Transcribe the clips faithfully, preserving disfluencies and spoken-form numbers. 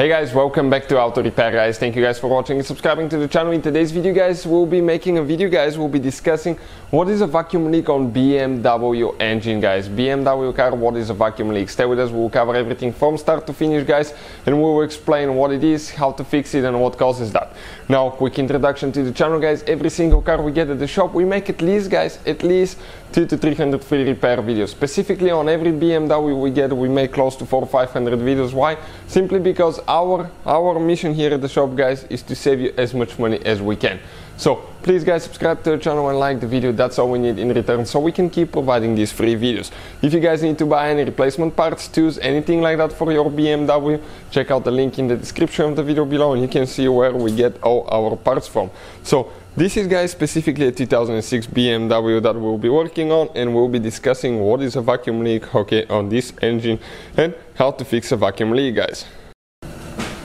Hey guys, welcome back to Auto Repair Guys. Thank you guys for watching and subscribing to the channel. In today's video guys, we'll be making a video guys, we'll be discussing what is a vacuum leak on B M W engine guys. B M W car, what is a vacuum leak? Stay with us, we'll cover everything from start to finish guys, and we'll explain what it is, how to fix it and what causes that. Now, quick introduction to the channel guys. Every single car we get at the shop, we make at least guys, at least two to three hundred free repair videos. Specifically on every B M W we get, we make close to four or five hundred videos. Why? Simply because our our mission here at the shop guys is to save you as much money as we can. So please guys, subscribe to the channel and like the video. That's all we need in return so we can keep providing these free videos. If you guys need to buy any replacement parts, tools, anything like that for your B M W, check out the link in the description of the video below and you can see where we get all our parts from. So this is guys specifically a two thousand six B M W that we'll be working on, and we'll be discussing what is a vacuum leak, okay, on this engine and how to fix a vacuum leak guys.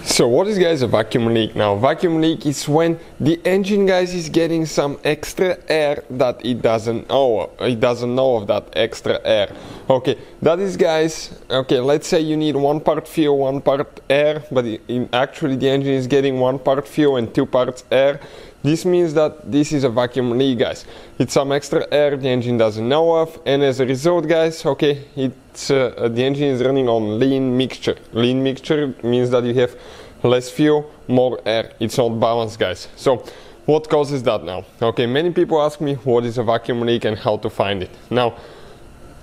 So what is guys a vacuum leak? Now, vacuum leak is when the engine guys is getting some extra air that it doesn't know. It doesn't know of that extra air. Okay, that is guys, okay, let's say you need one part fuel, one part air, but in actually the engine is getting one part fuel and two parts air. This means that this is a vacuum leak guys. It's some extra air the engine doesn't know of, and as a result guys, okay, it's uh, the engine is running on lean mixture. Lean mixture means that you have less fuel, more air. It's not balanced guys. So what causes that now? Okay, many people ask me what is a vacuum leak and how to find it. Now,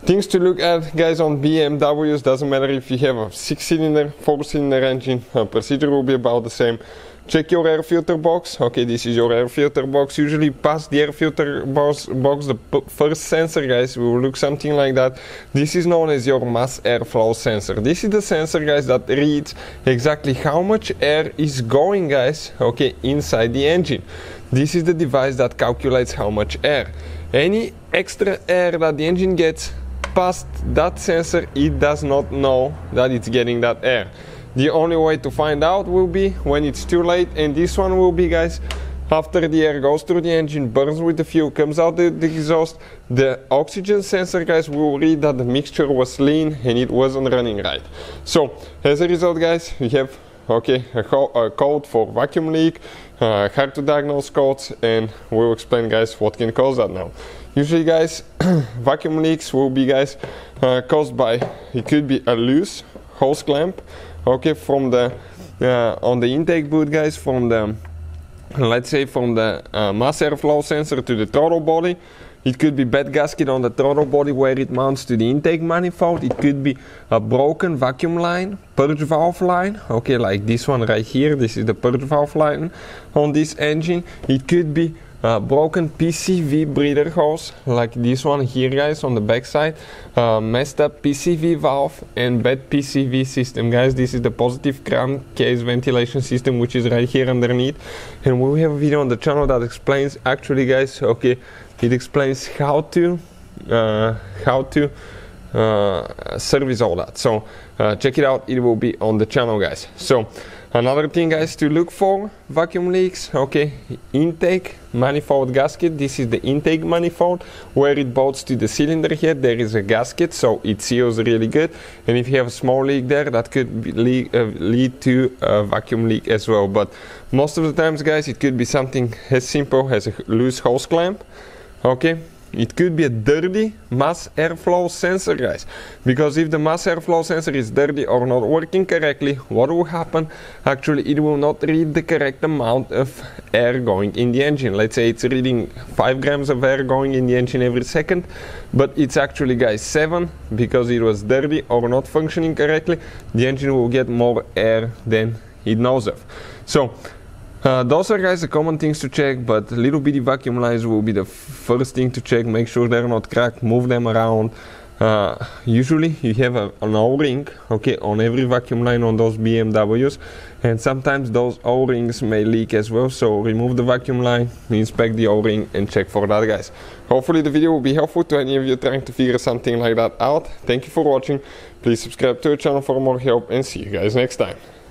things to look at guys on B M Ws, doesn't matter if you have a six cylinder, four cylinder engine, a procedure will be about the same. Check your air filter box. Okay, this is your air filter box. Usually past the air filter box, box the first sensor guys will look something like that. This is known as your mass airflow sensor. This is the sensor guys that reads exactly how much air is going guys, okay, inside the engine. This is the device that calculates how much air. Any extra air that the engine gets past that sensor, it does not know that it's getting that air. The only way to find out will be when it's too late, and this one will be guys after the air goes through the engine, burns with the fuel, comes out the, the exhaust. The oxygen sensor guys will read that the mixture was lean and it wasn't running right. So as a result guys, we have okay a, a code for vacuum leak, uh, hard to diagnose codes, and we'll explain guys what can cause that now. Usually guys vacuum leaks will be guys uh, caused by, it could be a loose hose clamp, okay, from the uh, on the intake boot guys, from the let's say from the uh, mass airflow sensor to the throttle body. It could be bed gasket on the throttle body where it mounts to the intake manifold. It could be a broken vacuum line, purge valve line, okay, like this one right here. This is the purge valve line on this engine. It could be Uh, broken P C V breather hose, like this one here guys on the back side, uh, messed up P C V valve and bad P C V system guys. This is the positive crankcase ventilation system, which is right here underneath, and we have a video on the channel that explains actually guys, okay, it explains how to uh, how to uh, service all that. So uh, check it out, it will be on the channel guys. So another thing guys to look for vacuum leaks, okay, intake manifold gasket. This is the intake manifold where it bolts to the cylinder head. There is a gasket, so it seals really good, and if you have a small leak there, that could be leak, uh, lead to a vacuum leak as well. But most of the times guys, it could be something as simple as a loose hose clamp, okay. It could be a dirty mass airflow sensor guys, because if the mass airflow sensor is dirty or not working correctly, what will happen? Actually, it will not read the correct amount of air going in the engine. Let's say it's reading five grams of air going in the engine every second, but it's actually guys seven, because it was dirty or not functioning correctly. The engine will get more air than it knows of. So Uh, those are guys the common things to check, but little bitty vacuum lines will be the first thing to check. Make sure they're not cracked, move them around. Uh, usually you have a, an O-ring, okay, on every vacuum line on those B M Ws, and sometimes those O-rings may leak as well, so remove the vacuum line, inspect the O-ring and check for that guys. Hopefully the video will be helpful to any of you trying to figure something like that out. Thank you for watching, please subscribe to the channel for more help, and see you guys next time.